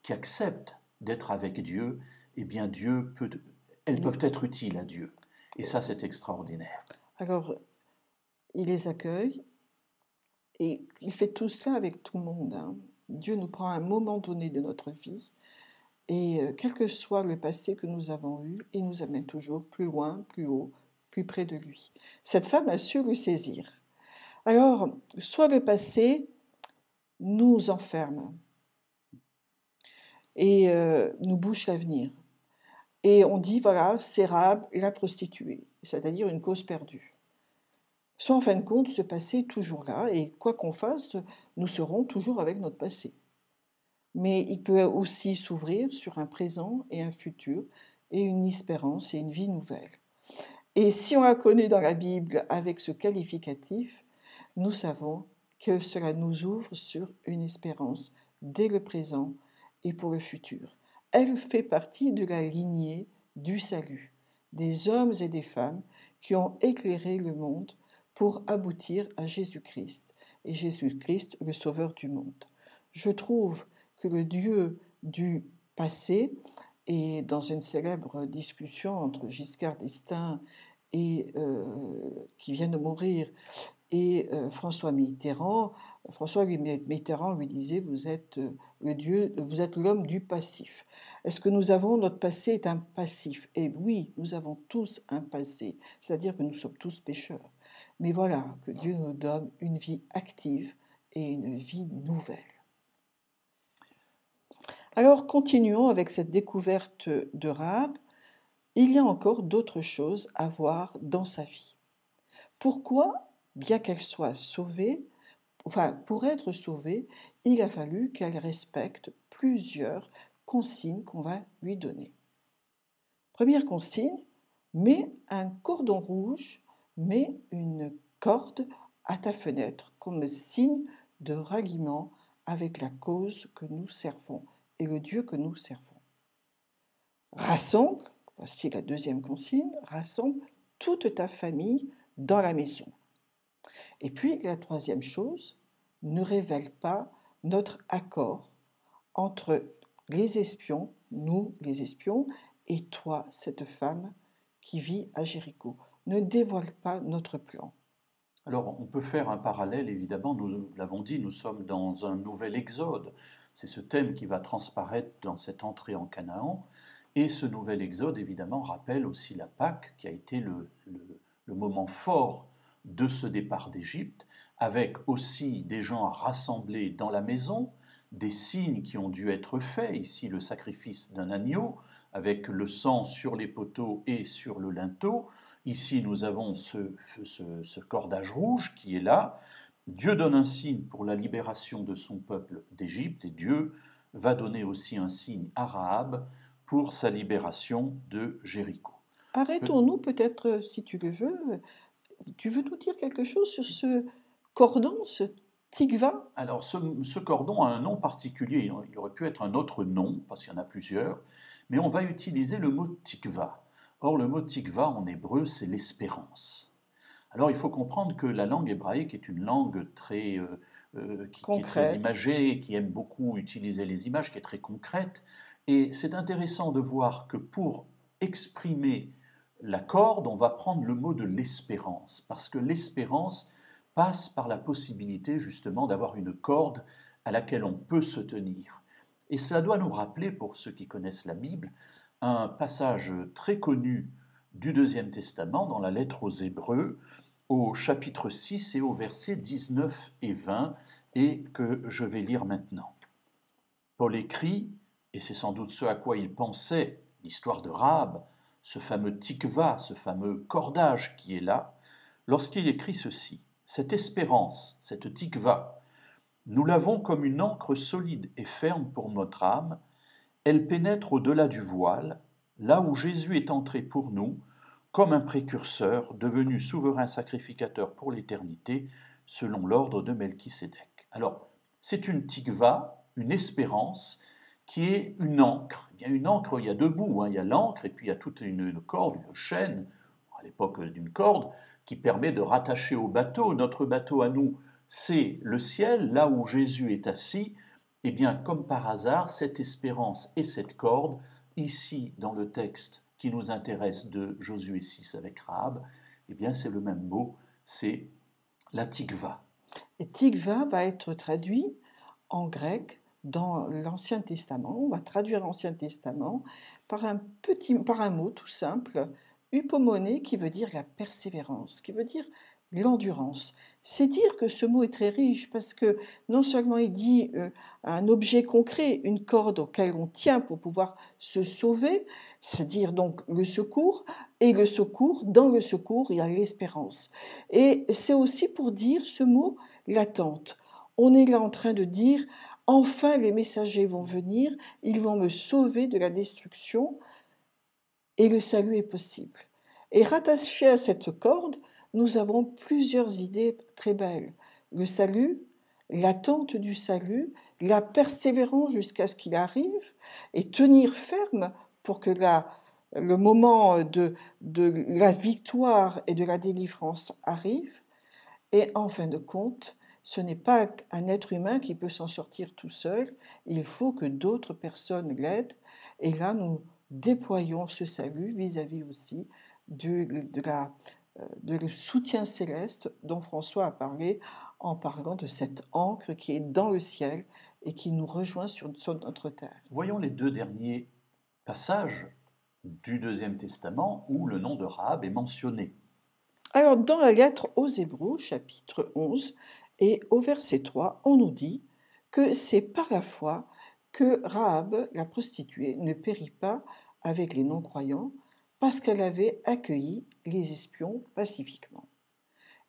acceptent d'être avec Dieu, eh bien elles peuvent être utiles à Dieu. Et ça, c'est extraordinaire. Alors, il les accueille et il fait tout cela avec tout le monde. Hein. Dieu nous prend un moment donné de notre vie et quel que soit le passé que nous avons eu, il nous amène toujours plus loin, plus haut, plus près de lui. Cette femme a su le saisir. Alors, soit le passé nous enferme et nous bouche l'avenir. Et on dit, voilà, c'est Rahab la prostituée, c'est-à-dire une cause perdue. Soit en fin de compte, ce passé est toujours là, et quoi qu'on fasse, nous serons toujours avec notre passé. Mais il peut aussi s'ouvrir sur un présent et un futur, et une espérance et une vie nouvelle. Et si on la connaît dans la Bible avec ce qualificatif, nous savons que cela nous ouvre sur une espérance dès le présent et pour le futur. Elle fait partie de la lignée du salut, des hommes et des femmes qui ont éclairé le monde pour aboutir à Jésus-Christ, et Jésus-Christ le Sauveur du monde. Je trouve que le Dieu du passé, et dans une célèbre discussion entre Giscard d'Estaing, qui vient de mourir, et François Mitterrand, lui disait « Vous êtes le Dieu, vous êtes l'homme du passif ». Est-ce que notre passé est un passif? Et oui, nous avons tous un passé, c'est-à-dire que nous sommes tous pécheurs. Mais voilà, que Dieu nous donne une vie active et une vie nouvelle. Alors, continuons avec cette découverte de Rahab. Il y a encore d'autres choses à voir dans sa vie. Pourquoi, bien qu'elle soit sauvée, enfin, pour être sauvée, il a fallu qu'elle respecte plusieurs consignes qu'on va lui donner. Première consigne, mets un cordon rouge, mets une corde à ta fenêtre comme signe de ralliement avec la cause que nous servons et le Dieu que nous servons. Rassemble, voici la deuxième consigne, rassemble toute ta famille dans la maison. Et puis la troisième chose, ne révèle pas notre accord entre les espions, nous les espions, et toi, cette femme qui vit à Jéricho. Ne dévoile pas notre plan. Alors, on peut faire un parallèle, évidemment, nous l'avons dit, nous sommes dans un nouvel exode. C'est ce thème qui va transparaître dans cette entrée en Canaan. Et ce nouvel exode, évidemment, rappelle aussi la Pâque, qui a été le moment fort de ce départ d'Égypte, avec aussi des gens rassemblés dans la maison, des signes qui ont dû être faits, ici le sacrifice d'un agneau, avec le sang sur les poteaux et sur le linteau, Ici, nous avons ce cordage rouge qui est là. Dieu donne un signe pour la libération de son peuple d'Égypte, et Dieu va donner aussi un signe à Rahab pour sa libération de Jéricho. Arrêtons-nous peut-être, si tu le veux. Tu veux nous dire quelque chose sur ce cordon, ce tikva? Alors, ce cordon a un nom particulier. Il aurait pu être un autre nom, parce qu'il y en a plusieurs. Mais on va utiliser le mot tikva. Or, le mot tikva, en hébreu, c'est l'espérance. Alors, il faut comprendre que la langue hébraïque est une langue très, qui est très imagée, qui aime beaucoup utiliser les images, qui est très concrète. Et c'est intéressant de voir que pour exprimer la corde, on va prendre le mot de l'espérance, parce que l'espérance passe par la possibilité justement d'avoir une corde à laquelle on peut se tenir. Et cela doit nous rappeler, pour ceux qui connaissent la Bible, un passage très connu du Deuxième Testament, dans la lettre aux Hébreux, au chapitre 6 et au verset 19 et 20, et que je vais lire maintenant. Paul écrit, et c'est sans doute ce à quoi il pensait, l'histoire de Rahab, ce fameux tikva, ce fameux cordage qui est là, lorsqu'il écrit ceci, « Cette espérance, cette tikva, nous l'avons comme une ancre solide et ferme pour notre âme, elle pénètre au-delà du voile, là où Jésus est entré pour nous, comme un précurseur, devenu souverain sacrificateur pour l'éternité, selon l'ordre de Melchisédek. » Alors, c'est une tikva, une espérance, qui est une ancre. Eh bien, une ancre, il y a deux bouts, hein. Il y a l'ancre et puis il y a toute une corde, une chaîne, à l'époque d'une corde, qui permet de rattacher au bateau. Notre bateau à nous, c'est le ciel, là où Jésus est assis. Eh bien, comme par hasard, cette espérance et cette corde, ici dans le texte qui nous intéresse de Josué 6 avec Rahab, eh bien, c'est le même mot, c'est la tikva. Et tikva va être traduit en grec. Dans l'Ancien Testament, on va traduire l'Ancien Testament par un mot tout simple, hypomone, qui veut dire la persévérance, qui veut dire l'endurance. C'est dire que ce mot est très riche parce que non seulement il dit un objet concret, une corde auquel on tient pour pouvoir se sauver, c'est-à-dire donc le secours, et le secours, dans le secours, il y a l'espérance. Et c'est aussi pour dire ce mot, l'attente. On est là en train de dire... Enfin, les messagers vont venir, ils vont me sauver de la destruction et le salut est possible. Et rattaché à cette corde, nous avons plusieurs idées très belles. Le salut, l'attente du salut, la persévérance jusqu'à ce qu'il arrive et tenir ferme pour que le moment de la victoire et de la délivrance arrive. Et en fin de compte, ce n'est pas un être humain qui peut s'en sortir tout seul, il faut que d'autres personnes l'aident. Et là, nous déployons ce salut vis-à-vis aussi du soutien céleste dont François a parlé en parlant de cette ancre qui est dans le ciel et qui nous rejoint sur notre terre. Voyons les deux derniers passages du Deuxième Testament où le nom de Rahab est mentionné. Alors, dans la lettre aux Hébreux, chapitre 11, et au verset 3, on nous dit que c'est par la foi que Rahab, la prostituée, ne périt pas avec les non-croyants parce qu'elle avait accueilli les espions pacifiquement.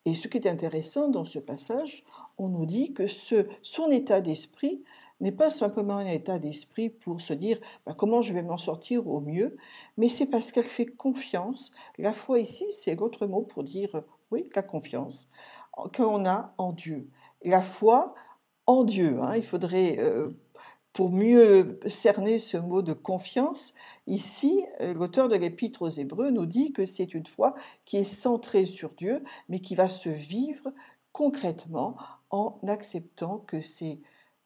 Et ce qui est intéressant dans ce passage, on nous dit que son état d'esprit n'est pas simplement un état d'esprit pour se dire « comment je vais m'en sortir au mieux ?» mais c'est parce qu'elle fait confiance. La foi ici, c'est l'autre mot pour dire « oui, la confiance ». Qu'on a en Dieu. La foi en Dieu. Hein. Il faudrait, pour mieux cerner ce mot de confiance, ici, l'auteur de l'Épître aux Hébreux nous dit que c'est une foi qui est centrée sur Dieu, mais qui va se vivre concrètement en acceptant que ces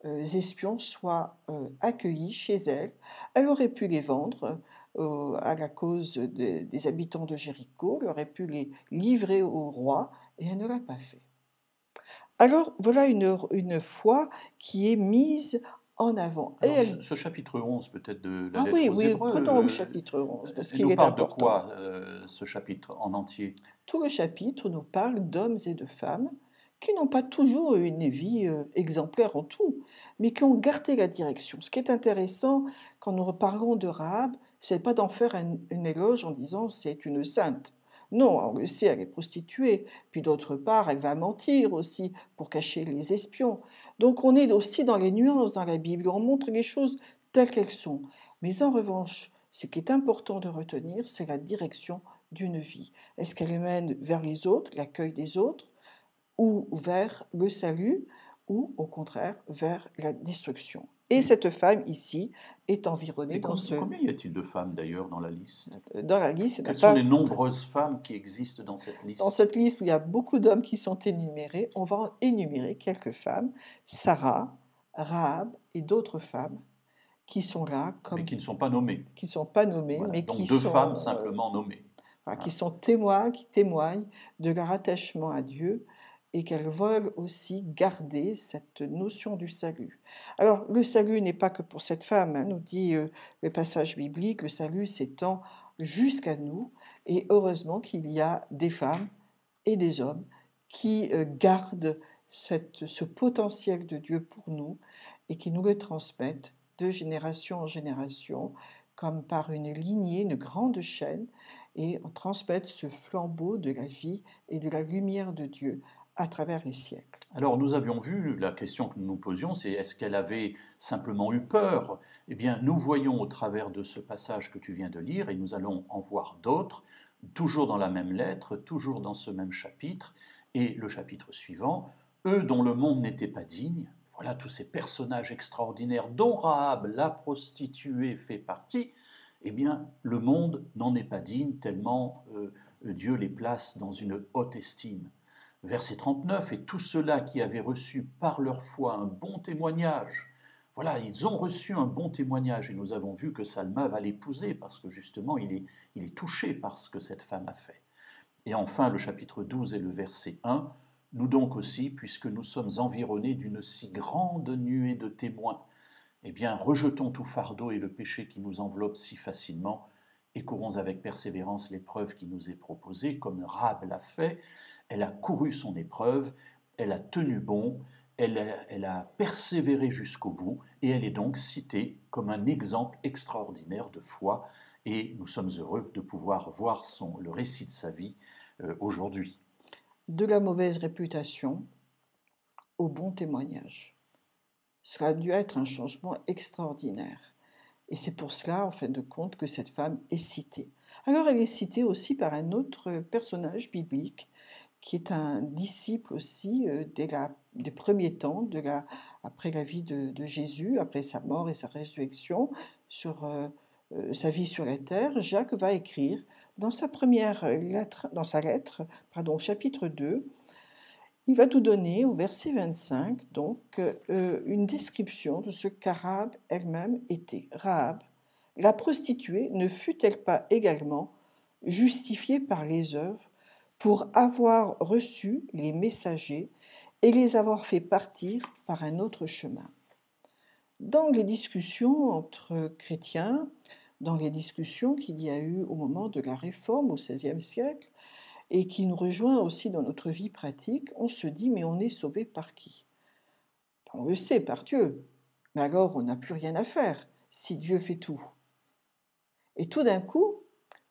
espions soient accueillis chez elle. Elle aurait pu les vendre à la cause des habitants de Jéricho, elle aurait pu les livrer au roi, et elle ne l'a pas fait. Alors, voilà une foi qui est mise en avant. Et elle... Ce chapitre 11, peut-être, de la lettre aux Hébreux. Ah oui, prenons le chapitre 11, parce qu'il est important. Nous parle de quoi, ce chapitre, en entier? Tout le chapitre nous parle d'hommes et de femmes qui n'ont pas toujours une vie exemplaire en tout, mais qui ont gardé la direction. Ce qui est intéressant, quand nous reparlons de Rahab, c'est pas d'en faire une éloge en disant « c'est une sainte ». Non, en Russie, elle est prostituée. Puis d'autre part, elle va mentir aussi pour cacher les espions. Donc on est aussi dans les nuances dans la Bible. On montre les choses telles qu'elles sont. Mais en revanche, ce qui est important de retenir, c'est la direction d'une vie. Est-ce qu'elle mène vers les autres, l'accueil des autres, ou vers le salut, ou au contraire vers la destruction? Et cette femme, ici, est environnée dans ce... Combien y a-t-il de femmes, d'ailleurs, dans la liste? Dans la liste... Quelles sont les nombreuses femmes qui existent dans cette liste? Dans cette liste, où il y a beaucoup d'hommes qui sont énumérés, on va en énumérer quelques femmes. Sarah, Rahab et d'autres femmes qui sont là... Comme... Mais qui ne sont pas nommées. Qui ne sont pas nommées, voilà. Mais donc qui sont... Donc deux femmes simplement nommées. Voilà, hein. Qui sont témoins, qui témoignent de leur attachement à Dieu... et qu'elles veulent aussi garder cette notion du salut. Alors, le salut n'est pas que pour cette femme, hein, nous dit le passage biblique, le salut s'étend jusqu'à nous, et heureusement qu'il y a des femmes et des hommes qui gardent ce potentiel de Dieu pour nous, et qui nous le transmettent de génération en génération, comme par une lignée, une grande chaîne, et transmettent ce flambeau de la vie et de la lumière de Dieu, à travers les siècles. Alors nous avions vu, la question que nous nous posions, c'est est-ce qu'elle avait simplement eu peur? Eh bien nous voyons au travers de ce passage que tu viens de lire, et nous allons en voir d'autres, toujours dans la même lettre, toujours dans ce même chapitre, et le chapitre suivant, eux dont le monde n'était pas digne, voilà tous ces personnages extraordinaires dont Rahab, la prostituée, fait partie, eh bien le monde n'en est pas digne tellement Dieu les place dans une haute estime. Verset 39, et tous ceux-là qui avaient reçu par leur foi un bon témoignage, voilà, ils ont reçu un bon témoignage, et nous avons vu que Salma va l'épouser, parce que justement, il est touché par ce que cette femme a fait. Et enfin, le chapitre 12 et le verset 1, nous donc aussi, puisque nous sommes environnés d'une si grande nuée de témoins, eh bien, rejetons tout fardeau et le péché qui nous enveloppe si facilement, et courons avec persévérance l'épreuve qui nous est proposée, comme Rahab l'a fait. Elle a couru son épreuve, elle a tenu bon, elle a persévéré jusqu'au bout, et elle est donc citée comme un exemple extraordinaire de foi, et nous sommes heureux de pouvoir voir le récit de sa vie aujourd'hui. De la mauvaise réputation au bon témoignage. Cela a dû être un changement extraordinaire. Et c'est pour cela, en fin de compte, que cette femme est citée. Alors, elle est citée aussi par un autre personnage biblique, qui est un disciple aussi des premiers temps, après la vie de Jésus, après sa mort et sa résurrection, sa vie sur la terre. Jacques va écrire dans sa lettre, chapitre 2, il va tout donner au verset 25, donc, une description de ce qu'Rahab elle-même était. Rahab, la prostituée, ne fut-elle pas également justifiée par les œuvres pour avoir reçu les messagers et les avoir fait partir par un autre chemin? Dans les discussions entre chrétiens, dans les discussions qu'il y a eu au moment de la Réforme au XVIe siècle, et qui nous rejoint aussi dans notre vie pratique, on se dit, mais on est sauvé par qui? On le sait, par Dieu. Mais alors, on n'a plus rien à faire, si Dieu fait tout. Et tout d'un coup,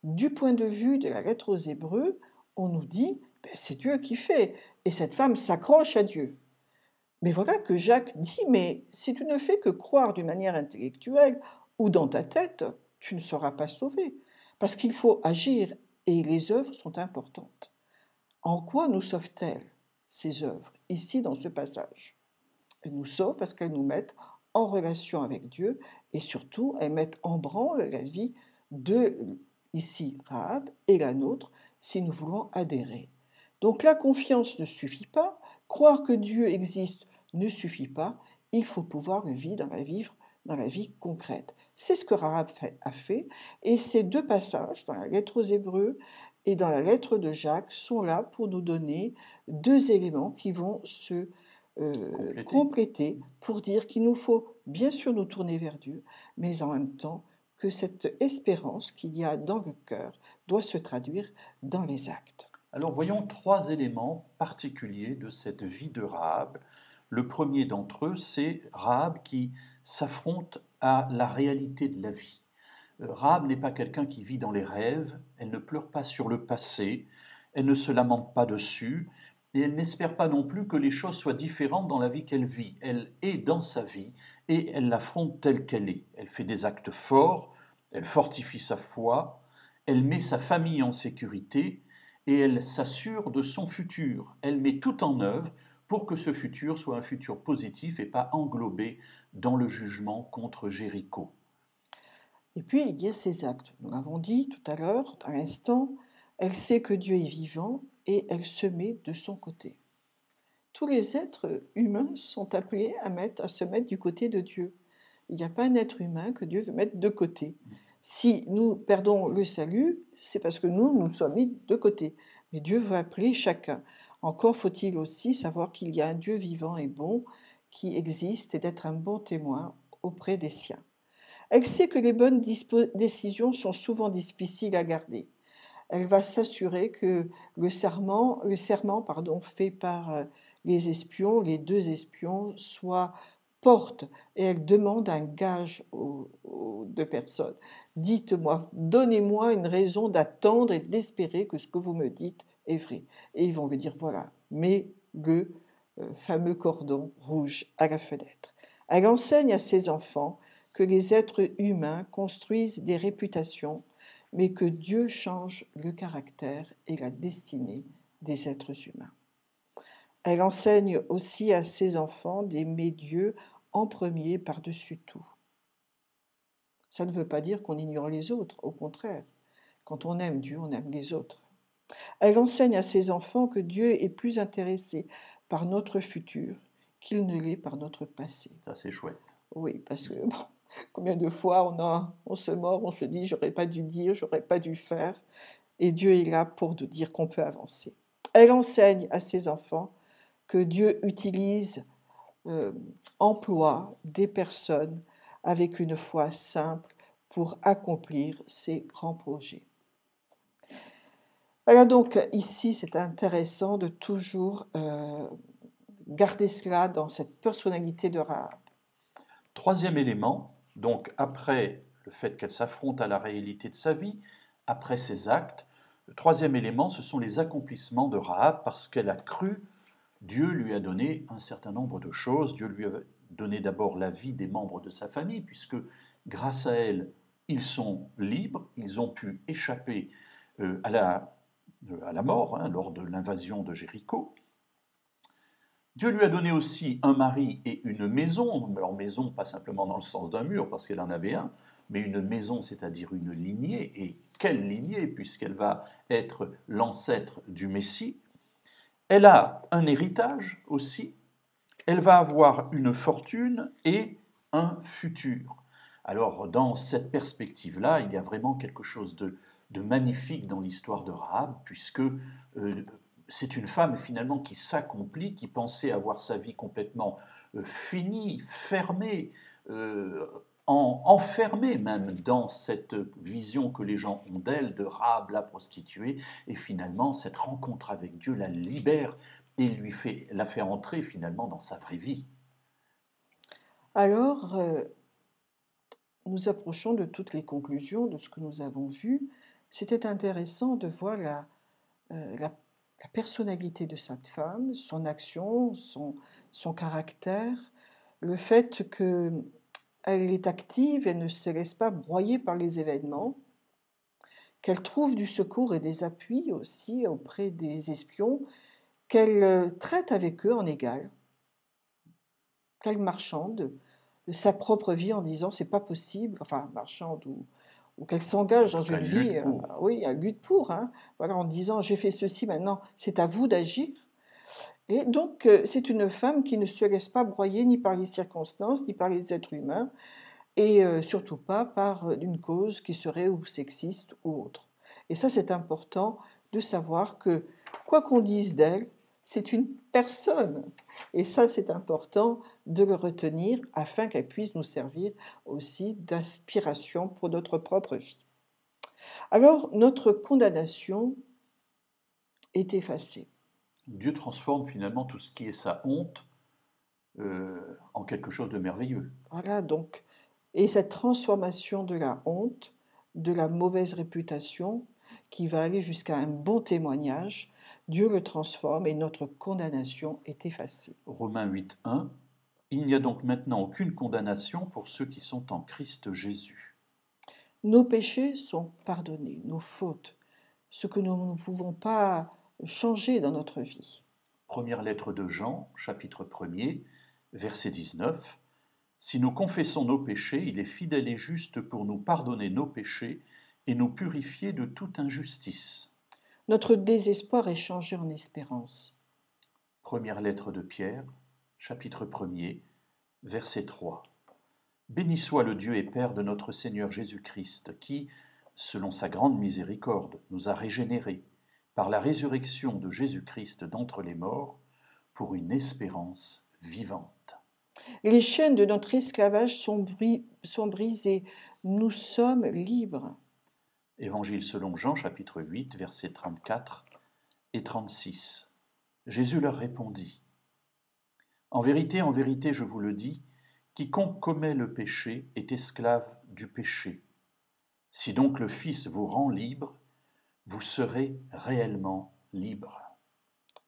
du point de vue de la lettre aux Hébreux, on nous dit, ben, c'est Dieu qui fait, et cette femme s'accroche à Dieu. Mais voilà que Jacques dit, mais si tu ne fais que croire d'une manière intellectuelle, ou dans ta tête, tu ne seras pas sauvé, parce qu'il faut agir. Et les œuvres sont importantes. En quoi nous sauvent-elles, ces œuvres, ici dans ce passage? Elles nous sauvent parce qu'elles nous mettent en relation avec Dieu, et surtout, elles mettent en branle la vie de, ici, Rahab, et la nôtre, si nous voulons adhérer. Donc la confiance ne suffit pas, croire que Dieu existe ne suffit pas, il faut pouvoir le vivre dans la vie concrète. C'est ce que Rahab a fait, et ces deux passages, dans la lettre aux Hébreux et dans la lettre de Jacques, sont là pour nous donner deux éléments qui vont se compléter pour dire qu'il nous faut bien sûr nous tourner vers Dieu, mais en même temps que cette espérance qu'il y a dans le cœur doit se traduire dans les actes. Alors voyons trois éléments particuliers de cette vie de Rahab. Le premier d'entre eux, c'est Rahab qui s'affronte à la réalité de la vie. Rahab n'est pas quelqu'un qui vit dans les rêves, elle ne pleure pas sur le passé, elle ne se lamente pas dessus, et elle n'espère pas non plus que les choses soient différentes dans la vie qu'elle vit. Elle est dans sa vie et elle l'affronte telle qu'elle est. Elle fait des actes forts, elle fortifie sa foi, elle met sa famille en sécurité et elle s'assure de son futur. Elle met tout en œuvre pour que ce futur soit un futur positif et pas englobé dans le jugement contre Jéricho. Et puis il y a ses actes. Nous l'avons dit tout à l'heure, à l'instant, elle sait que Dieu est vivant et elle se met de son côté. Tous les êtres humains sont appelés à se mettre du côté de Dieu. Il n'y a pas un être humain que Dieu veut mettre de côté. Si nous perdons le salut, c'est parce que nous sommes mis de côté. Mais Dieu veut appeler chacun. Encore faut-il aussi savoir qu'il y a un Dieu vivant et bon qui existe et d'être un bon témoin auprès des siens. Elle sait que les bonnes décisions sont souvent difficiles à garder. Elle va s'assurer que le serment fait par les espions, les deux espions, soit porte, et elle demande un gage aux deux personnes. Dites-moi, donnez-moi une raison d'attendre et d'espérer que ce que vous me dites est vrai. Et ils vont lui dire, voilà, mets le fameux cordon rouge à la fenêtre. Elle enseigne à ses enfants que les êtres humains construisent des réputations, mais que Dieu change le caractère et la destinée des êtres humains. Elle enseigne aussi à ses enfants d'aimer Dieu en premier par-dessus tout. Ça ne veut pas dire qu'on ignore les autres, au contraire. Quand on aime Dieu, on aime les autres. Elle enseigne à ses enfants que Dieu est plus intéressé par notre futur qu'il ne l'est par notre passé. Ça, c'est chouette. Oui, parce que... Bon, combien de fois on se mord, on se dit « j'aurais pas dû dire, j'aurais pas dû faire » et Dieu est là pour nous dire qu'on peut avancer. Elle enseigne à ses enfants que Dieu emploie des personnes avec une foi simple pour accomplir ses grands projets. Voilà, donc ici c'est intéressant de toujours garder cela dans cette personnalité de Rahab. Troisième élément, donc après le fait qu'elle s'affronte à la réalité de sa vie, après ses actes, le troisième élément, ce sont les accomplissements de Rahab, parce qu'elle a cru, Dieu lui a donné un certain nombre de choses. Dieu lui a donné d'abord la vie des membres de sa famille, puisque grâce à elle, ils sont libres, ils ont pu échapper à la mort lors de l'invasion de Jéricho. Dieu lui a donné aussi un mari et une maison, alors maison pas simplement dans le sens d'un mur parce qu'elle en avait un, mais une maison c'est-à-dire une lignée, et quelle lignée puisqu'elle va être l'ancêtre du Messie. Elle a un héritage aussi, elle va avoir une fortune et un futur. Alors dans cette perspective-là, il y a vraiment quelque chose de magnifique dans l'histoire de Rahab puisque... c'est une femme finalement qui s'accomplit, qui pensait avoir sa vie complètement finie, fermée, enfermée même dans cette vision que les gens ont d'elle, de Rahab la prostituée, et finalement cette rencontre avec Dieu la libère et la fait entrer finalement dans sa vraie vie. Alors, nous approchons de toutes les conclusions de ce que nous avons vu. C'était intéressant de voir la personnalité de cette femme, son action, son caractère, le fait qu'elle est active et ne se laisse pas broyer par les événements, qu'elle trouve du secours et des appuis aussi auprès des espions, qu'elle traite avec eux en égal, qu'elle marchande de sa propre vie en disant c'est pas possible, enfin marchande ou qu'elle s'engage dans une vie, oui, elle lutte pour, voilà, en disant j'ai fait ceci, maintenant c'est à vous d'agir. Et donc c'est une femme qui ne se laisse pas broyer ni par les circonstances, ni par les êtres humains, et surtout pas par une cause qui serait ou sexiste ou autre. Et ça c'est important de savoir que quoi qu'on dise d'elle, c'est une personne. Et ça c'est important de le retenir afin qu'elle puisse nous servir aussi d'inspiration pour notre propre vie. Alors notre condamnation est effacée. Dieu transforme finalement tout ce qui est sa honte en quelque chose de merveilleux. Voilà donc, et cette transformation de la honte, de la mauvaise réputation qui va aller jusqu'à un bon témoignage. Dieu le transforme et notre condamnation est effacée. Romains 8.1 « Il n'y a donc maintenant aucune condamnation pour ceux qui sont en Christ Jésus. » Nos péchés sont pardonnés, nos fautes, ce que nous ne pouvons pas changer dans notre vie. Première lettre de Jean, chapitre 1er, verset 19. « Si nous confessons nos péchés, il est fidèle et juste pour nous pardonner nos péchés et nous purifier de toute injustice. » Notre désespoir est changé en espérance. Première lettre de Pierre, chapitre 1er, verset 3. « Béni soit le Dieu et Père de notre Seigneur Jésus-Christ, qui, selon sa grande miséricorde, nous a régénérés par la résurrection de Jésus-Christ d'entre les morts, pour une espérance vivante. » Les chaînes de notre esclavage sont brisées. Nous sommes libres. Évangile selon Jean, chapitre 8, versets 34 et 36. Jésus leur répondit : « en vérité, je vous le dis, quiconque commet le péché est esclave du péché. Si donc le Fils vous rend libre, vous serez réellement libre. »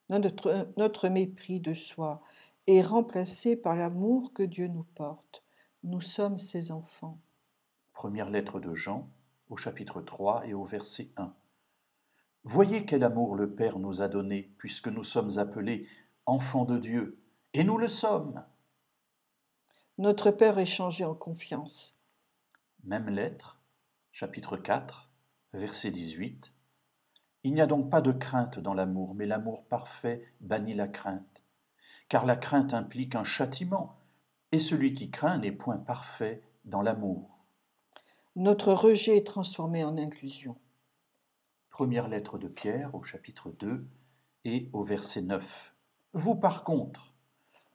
Notre mépris de soi est remplacé par l'amour que Dieu nous porte. Nous sommes ses enfants. Première lettre de Jean, au chapitre 3 et au verset 1. « Voyez quel amour le Père nous a donné, puisque nous sommes appelés enfants de Dieu, et nous le sommes. » Notre Père est changé en confiance. Même lettre, chapitre 4, verset 18. « Il n'y a donc pas de crainte dans l'amour, mais l'amour parfait bannit la crainte, car la crainte implique un châtiment, et celui qui craint n'est point parfait dans l'amour. » Notre rejet est transformé en inclusion. Première lettre de Pierre, au chapitre 2 et au verset 9. « Vous, par contre,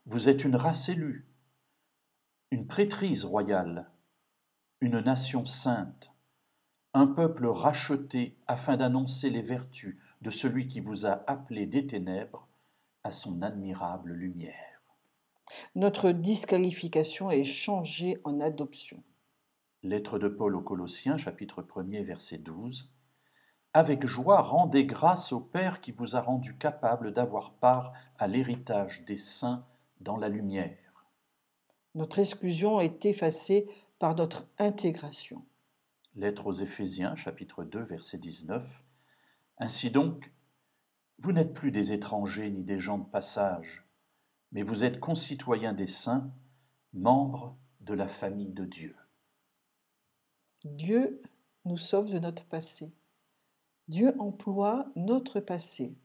vous êtes une race élue, une prêtrise royale, une nation sainte, un peuple racheté afin d'annoncer les vertus de celui qui vous a appelé des ténèbres à son admirable lumière. » Notre disqualification est changée en adoption. Lettre de Paul aux Colossiens, chapitre 1er, verset 12. « Avec joie, rendez grâce au Père qui vous a rendu capable d'avoir part à l'héritage des saints dans la lumière. » Notre exclusion est effacée par notre intégration. Lettre aux Éphésiens, chapitre 2, verset 19. « Ainsi donc, vous n'êtes plus des étrangers ni des gens de passage, mais vous êtes concitoyens des saints, membres de la famille de Dieu. » Dieu nous sauve de notre passé. Dieu emploie notre passé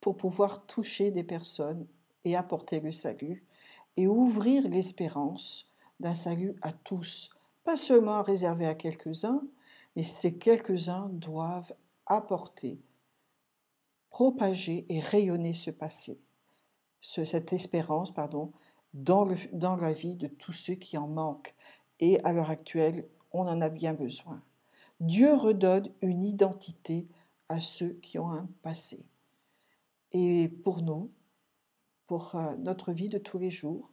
pour pouvoir toucher des personnes et apporter le salut et ouvrir l'espérance d'un salut à tous, pas seulement réservé à quelques-uns, mais ces quelques-uns doivent apporter, propager et rayonner ce passé, cette espérance, pardon, dans la vie de tous ceux qui en manquent. Et à l'heure actuelle, on en a bien besoin. Dieu redonne une identité à ceux qui ont un passé. Et pour nous, pour notre vie de tous les jours,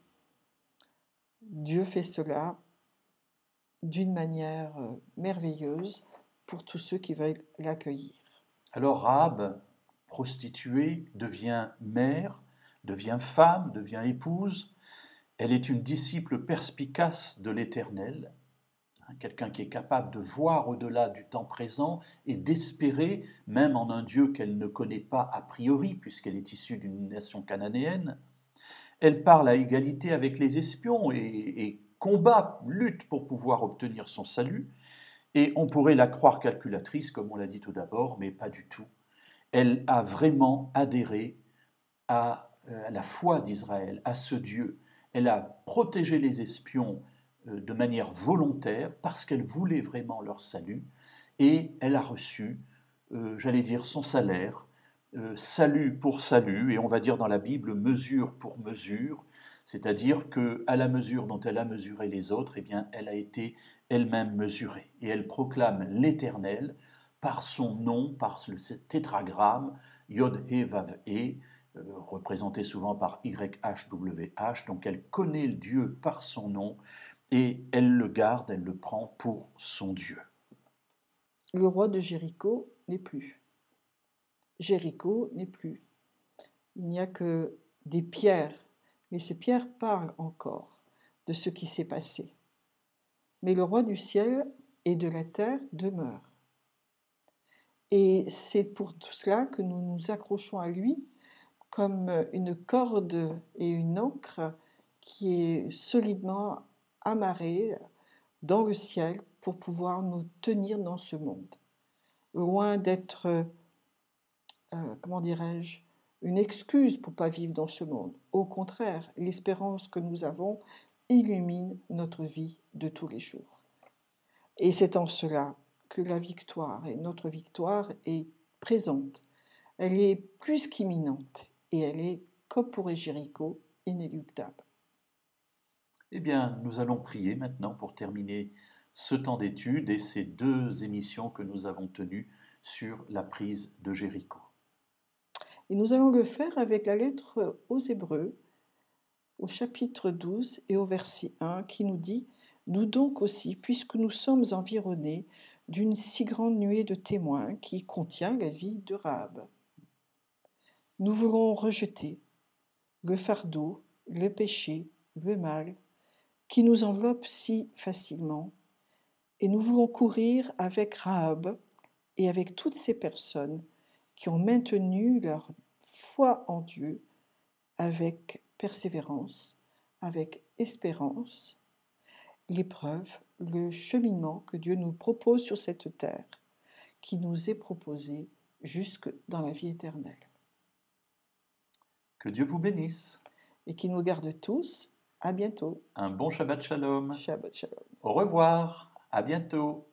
Dieu fait cela d'une manière merveilleuse pour tous ceux qui veulent l'accueillir. Alors Rahab, prostituée, devient mère, devient femme, devient épouse. Elle est une disciple perspicace de l'Éternel, quelqu'un qui est capable de voir au-delà du temps présent et d'espérer, même en un Dieu qu'elle ne connaît pas a priori, puisqu'elle est issue d'une nation cananéenne. Elle parle à égalité avec les espions et combat, lutte pour pouvoir obtenir son salut. Et on pourrait la croire calculatrice, comme on l'a dit tout d'abord, mais pas du tout. Elle a vraiment adhéré à la foi d'Israël, à ce Dieu. Elle a protégé les espions de manière volontaire parce qu'elle voulait vraiment leur salut et elle a reçu, j'allais dire, son salaire, salut pour salut, et on va dire dans la Bible mesure pour mesure, c'est-à-dire qu'à la mesure dont elle a mesuré les autres, eh bien, elle a été elle-même mesurée et elle proclame l'Éternel par son nom, par le tétragramme Yod-He-Vav-He, représentée souvent par YHWH, donc elle connaît le Dieu par son nom et elle le garde, elle le prend pour son Dieu. Le roi de Jéricho n'est plus. Jéricho n'est plus. Il n'y a que des pierres, mais ces pierres parlent encore de ce qui s'est passé. Mais le roi du ciel et de la terre demeure. Et c'est pour tout cela que nous nous accrochons à lui comme une corde et une ancre qui est solidement amarrée dans le ciel pour pouvoir nous tenir dans ce monde. Loin d'être, une excuse pour ne pas vivre dans ce monde. Au contraire, l'espérance que nous avons illumine notre vie de tous les jours. Et c'est en cela que la victoire, et notre victoire, est présente. Elle est plus qu'imminente et elle est, comme pour Jéricho, inéluctable. Eh bien, nous allons prier maintenant pour terminer ce temps d'étude et ces deux émissions que nous avons tenues sur la prise de Jéricho. Et nous allons le faire avec la lettre aux Hébreux, au chapitre 12 et au verset 1, qui nous dit « Nous donc aussi, puisque nous sommes environnés d'une si grande nuée de témoins qui contient la vie de Rahab, nous voulons rejeter le fardeau, le péché, le mal, qui nous enveloppe si facilement, et nous voulons courir avec Rahab et avec toutes ces personnes qui ont maintenu leur foi en Dieu avec persévérance, avec espérance, l'épreuve, le cheminement que Dieu nous propose sur cette terre, qui nous est proposé jusque dans la vie éternelle. » Que Dieu vous bénisse. Et qui nous garde tous. À bientôt. Un bon Shabbat Shalom. Shabbat Shalom. Au revoir. À bientôt.